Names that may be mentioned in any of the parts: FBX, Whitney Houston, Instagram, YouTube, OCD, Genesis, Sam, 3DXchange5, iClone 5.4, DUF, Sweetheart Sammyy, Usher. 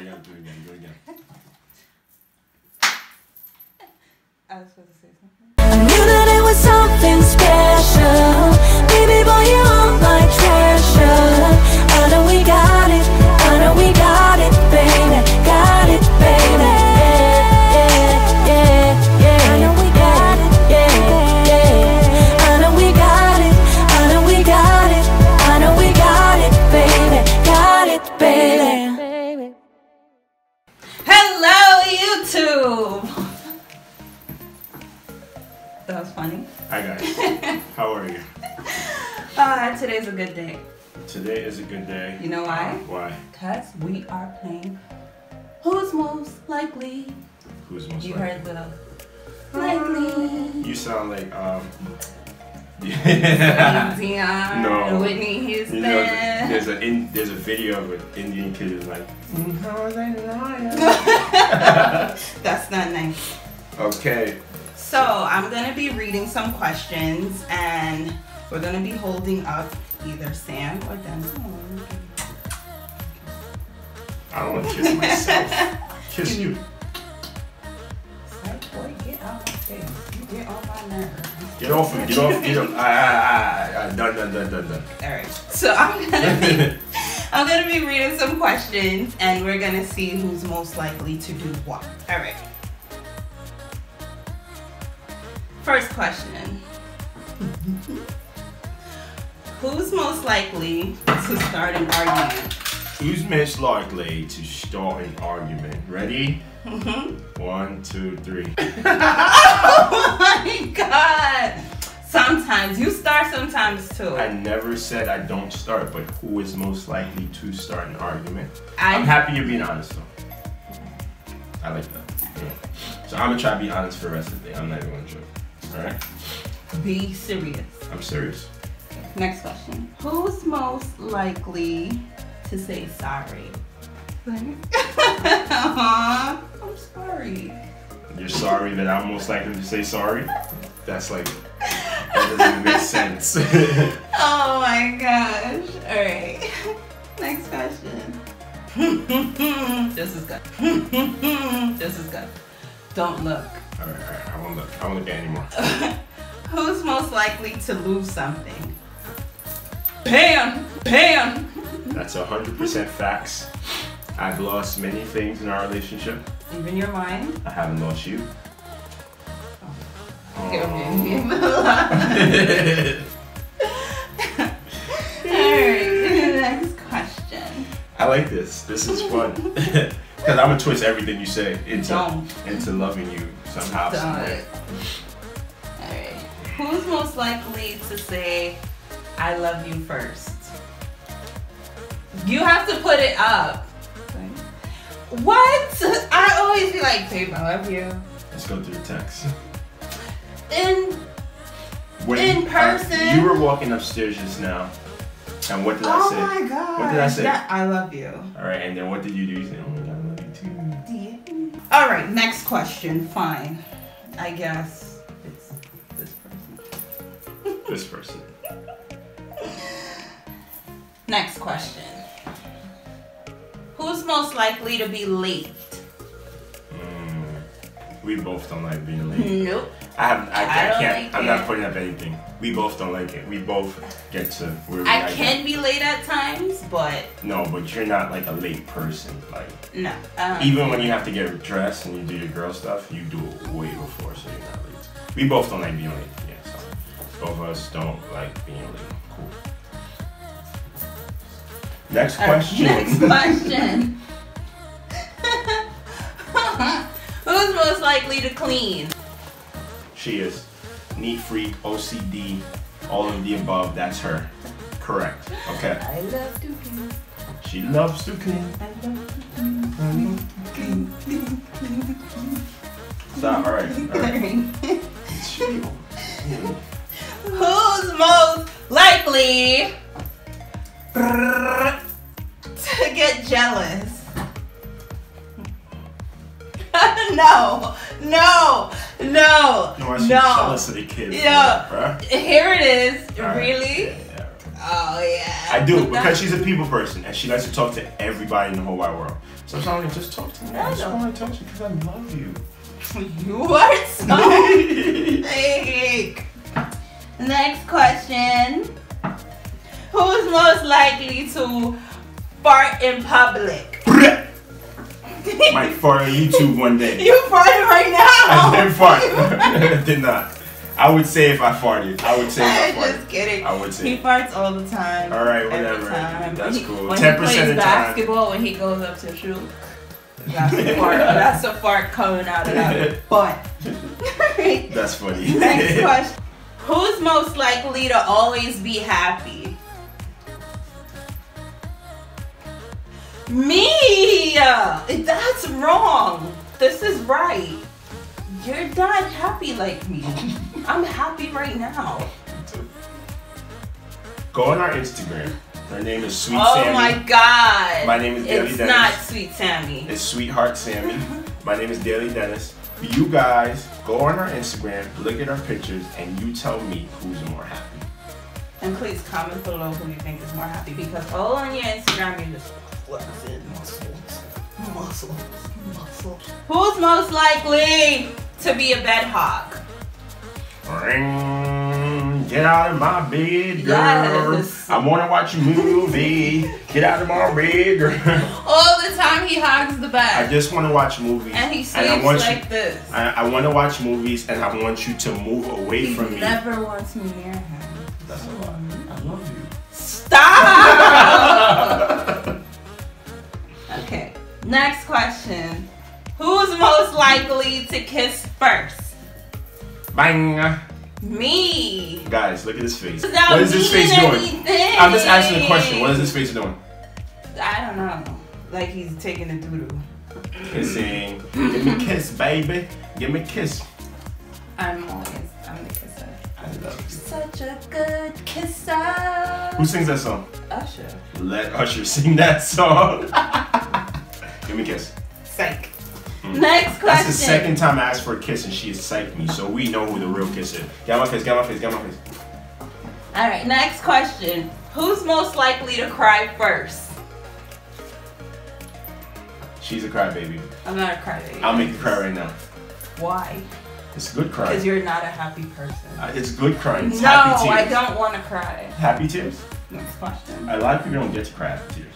you gotta do it again. Do it again. I was supposed to say something. I knew that it was something special. Baby boy, you are my treasure. I know we got it. I know we got it, baby. Got it, baby. Yeah, yeah, yeah. I know we got it. Yeah, yeah. I know we got it. I know we got it. I know we got it, baby. Got it, baby. Hello, YouTube. That was funny. Hi guys, how are you? Today's a good day. Today is a good day. You know why? Why? Because we are playing Who's Most Likely. Who's Most Likely? You heard the likely. You sound like Dion. No. Whitney Houston. You know, there's a video of an Indian kid who's like, how was I lying? That's not nice. Okay. So I'm gonna be reading some questions, and we're gonna be holding up either Sam or Denzel. I don't want to kiss myself. Kiss you. Like, boy, get out my face. You get on my nerve. Get off him. Get off. Get him. Done. All right. So I'm gonna be reading some questions, and we're gonna see who's most likely to do what. All right. First question. Who's most likely to start an argument? Who's most likely to start an argument? Ready? Mm-hmm. 1, 2, 3. Oh my God! Sometimes you start, sometimes too. I never said I don't start, but who is most likely to start an argument? I'm happy you're being honest though. I like that. Yeah. So I'm gonna try to be honest for the rest of the day. I'm not even gonna joke. Alright. Be serious. I'm serious. Next question. Who's most likely to say sorry? Aww, I'm sorry. You're sorry that I'm most likely to say sorry? That's like, that doesn't make sense. Oh my gosh. Alright. Next question. This is good. This is good. Don't look. Alright, I won't look. I won't look at anymore. Who's most likely to lose something? Bam! Bam! That's 100% facts. I've lost many things in our relationship. Even your mind? I haven't lost you. Oh. Alright, next question. I like this. This is fun. Because I'm gonna twist everything you say into loving you somehow. Alright. Who's most likely to say I love you first? You have to put it up. What? I always be like, babe, I love you. Let's go through the text. In person. You were walking upstairs just now. And what did I say? Oh my God. What did I say? Yeah, I love you. Alright, and then what did you do? You said, oh my God. All right, next question. Fine, I guess it's this person. This person. Next question. Who's most likely to be late? We both don't like being late. Nope. I'm not putting up anything. We both don't like it. We both get to where we are. I can be late at times, but no, but you're not like a late person. Like no. Even when you have to get dressed and you do your girl stuff, you do it way before, so you're not late. We both don't like being late. Yeah, so both of us don't like being late. Cool. Next question. Next question. Who's most likely to clean? She is. Neat freak, OCD, all of the above. That's her. Correct. Okay. I love to clean. She loves to clean. I love to clean. Clean. Stop. All right. All right. Who's most likely to get jealous? No. No, she's jealous of the kids. Yeah. Here it is. Right. Really? Yeah, yeah, right. Oh yeah. I do, because she's a people person and she likes to talk to everybody in the whole wide world. Sometimes I just talk to me. I just want to talk to you because I love you. You are so sick. Next question. Who's most likely to fart in public? Might fart on YouTube one day. You farted right now. I didn't fart. I did not. I would say if I farted. I would say if I farted. Just kidding. I would say. He farts all the time. All right, whatever. That's cool. 10% of the basketball time. When he goes up to shoot. That's a fart. That's a fart coming out of that butt. That's funny. Next question. Who's most likely to always be happy? Me! That's wrong. This is right. You're not happy like me. I'm happy right now. Go on our Instagram. Her name is Sweet Sammy. Oh my God. My name is Daily Dennis. It's not Sweet Sammy. It's Sweetheart Sammy. My name is Daily Dennis. You guys go on our Instagram, look at our pictures, and you tell me who's more happy. And please comment below who you think is more happy, because all on your Instagram you're just flexing muscles. Who's most likely to be a bed hog? Get out of my bed, girl. Yes. I want to watch a movie. Get out of my bed, girl. All the time he hogs the bed. I just want to watch movies. And he sleeps like this. I want to watch movies and I want you to move away from me. He never wants me near him. That's a lot. I love you. Stop! Okay. Next question. Who's most likely to kiss first? Bang. Me. Guys, look at his face. What is his face doing? I'm just asking the question. What is his face doing? I don't know. Like he's taking a doo-doo. Kissing. Give me a kiss, baby. Give me a kiss. I'm the kisser. I love you. Such a good kisser. Who sings that song? Usher. Let Usher sing that song. Give me a kiss. Psych. Next question. That's the second time I asked for a kiss and she has psyched me, so we know who the real kiss is. Get out my face, get out my face, get out my face. Alright, next question. Who's most likely to cry first? She's a crybaby. I'm not a crybaby. I'll make you cry right now. Why? It's a good cry. Because you're not a happy person. It's good crying. It's happy tears. I don't want to cry. Happy tears? Next question. A lot of people don't get to cry happy tears.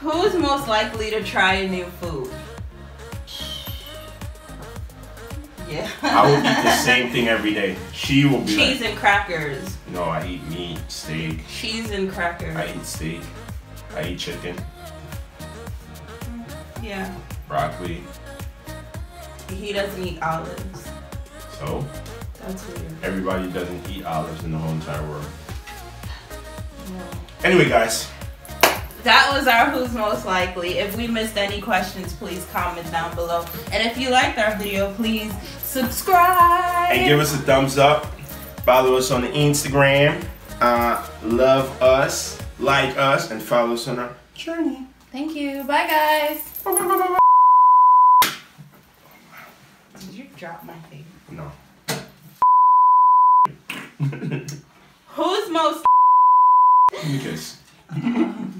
Who's most likely to try a new food? Yeah. I will eat the same thing every day. She will be cheese and crackers. No, I eat meat, steak. Cheese and crackers. I eat steak. I eat chicken. Yeah. Broccoli. He doesn't eat olives. So? That's weird. Everybody doesn't eat olives in the whole entire world. No. Anyway, guys. That was our Who's Most Likely. If we missed any questions, please comment down below. And if you liked our video, please subscribe. And give us a thumbs up. Follow us on the Instagram. Love us, like us, and follow us on our journey. Thank you. Bye, guys. Did you drop my thing? No. Who's most... Let me kiss.